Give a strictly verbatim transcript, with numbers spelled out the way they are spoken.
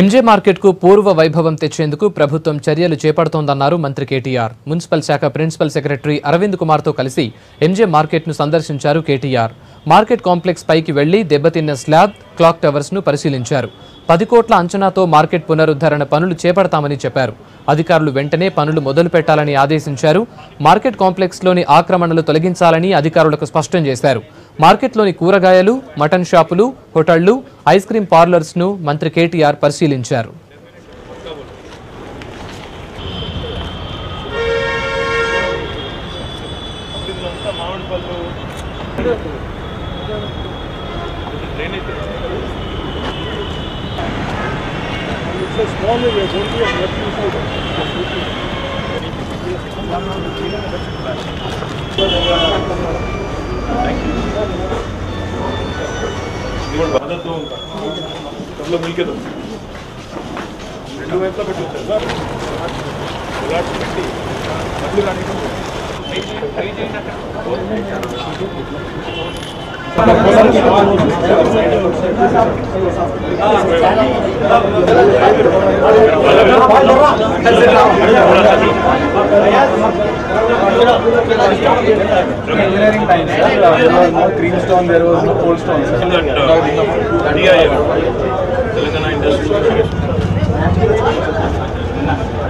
MJ market కు పూర్వ వైభవం తెచ్చేందుకు ప్రభుత్వం చర్యలు చేపడుతోందన్నారు మంత్రి కేటీఆర్. మున్సిపల్ శాఖ ప్రిన్సిపల్ సెక్రటరీ అరవింద్ కుమార్ తో కలిసి ఎంజే మార్కెట్ ను సందర్శించారు కేటీఆర్. మార్కెట్ కాంప్లెక్స్ పైకి వెళ్లి దెబ్బతిన్న స్లాబ్, క్లాక్ టవర్స్ ను పరిశీలించారు. పది కోట్ల అంచనాతో మార్కెట్ పునరుద్ధరణ పనులు చేపడతామని చెప్పారు. అధికారులు వెంటనే పనులు మొదలు పెట్టాలని ఆదేశించారు. మార్కెట్ కాంప్లెక్స్ లోని ఆక్రమణలు తొలగించాలని అధికారులకు స్పష్టం చేశారు. మార్కెట్లోని కూరగాయలు, మటన్ షాపులు, హోటళ్లు, ఐస్ క్రీమ్ పార్లర్స్ ను మంత్రి కేటీఆర్ పరిశీలించారు. Engineering times, yeah? There was no green stone, there was no cold stone. In that, uh, D I M, Telangana Industrial Association.